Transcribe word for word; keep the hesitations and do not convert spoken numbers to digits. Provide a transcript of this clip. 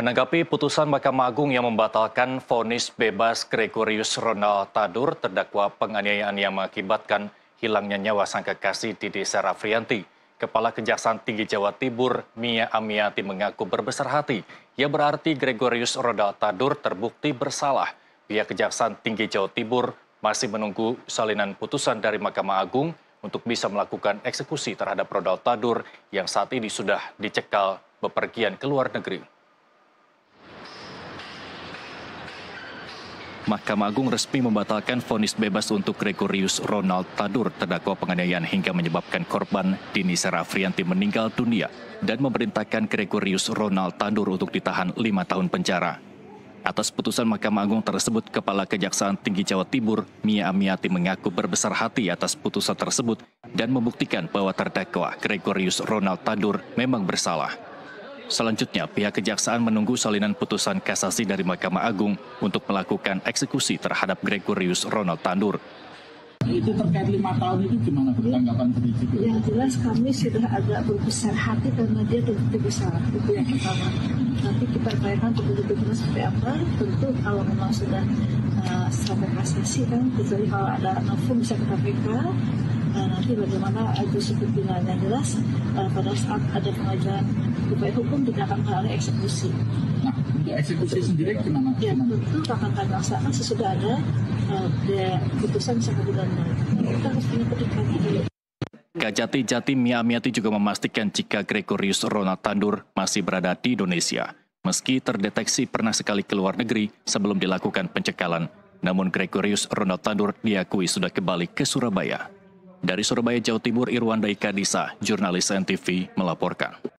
Menanggapi putusan Mahkamah Agung yang membatalkan vonis bebas Gregorius Ronald Tannur terdakwa penganiayaan yang mengakibatkan hilangnya nyawa sang kekasih Dini Sera Afrianti, Kepala Kejaksaan Tinggi Jawa Timur Mia Amiati mengaku berbesar hati. Ya berarti Gregorius Ronald Tannur terbukti bersalah. Pihak Kejaksaan Tinggi Jawa Timur masih menunggu salinan putusan dari Mahkamah Agung untuk bisa melakukan eksekusi terhadap Ronald Tannur yang saat ini sudah dicekal bepergian ke luar negeri. Mahkamah Agung resmi membatalkan vonis bebas untuk Gregorius Ronald Tannur terdakwa penganiayaan hingga menyebabkan korban Dini Sera Afrianti meninggal dunia dan memerintahkan Gregorius Ronald Tannur untuk ditahan lima tahun penjara. Atas putusan Mahkamah Agung tersebut, Kepala Kejaksaan Tinggi Jawa Timur Mia Amiati mengaku berbesar hati atas putusan tersebut dan membuktikan bahwa terdakwa Gregorius Ronald Tannur memang bersalah. Selanjutnya, pihak kejaksaan menunggu salinan putusan kasasi dari Mahkamah Agung untuk melakukan eksekusi terhadap Gregorius Ronald Tannur. Itu terkait lima tahun itu gimana bertanggapan penyidik? Yang jelas kami sudah agak berbesar hati karena dia terbukti bersalah. Itu yang pertama. Nanti kita bayangkan terbukti-buktinya seperti apa. Tentu kalau memang sudah uh, sampai kasasi kan, kecuali kalau ada novum bisa ke K P K. Nah, nanti bagaimana itu sebetulnya yang jelas uh, pada saat ada pengajuan upaya hukum tidak akan melalui eksekusi. Nah, untuk eksekusi sendiri gimana? Ya, tentu akan kami laksanakan sesudah ada uh, putusan seketika. Kita harus punya kedekatan. Kajati Jatim Mia Amiati juga memastikan jika Gregorius Ronald Tannur masih berada di Indonesia, meski terdeteksi pernah sekali ke luar negeri sebelum dilakukan pencekalan. Namun Gregorius Ronald Tannur diakui sudah kembali ke Surabaya. Dari Surabaya, Jawa Timur, Irwanda Ika Disa, jurnalis N T V melaporkan.